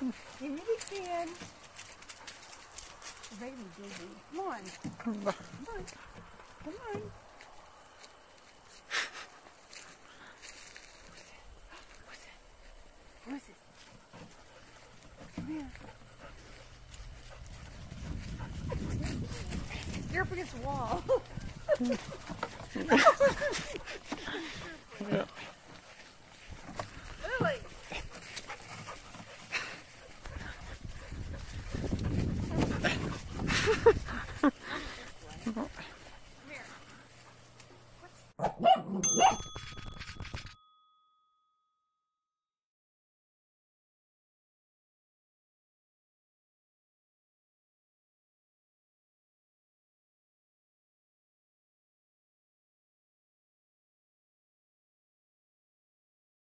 You really can. Baby, baby. Come on. Come on. Come on. What's that? What's it? Come here. You're up against the wall.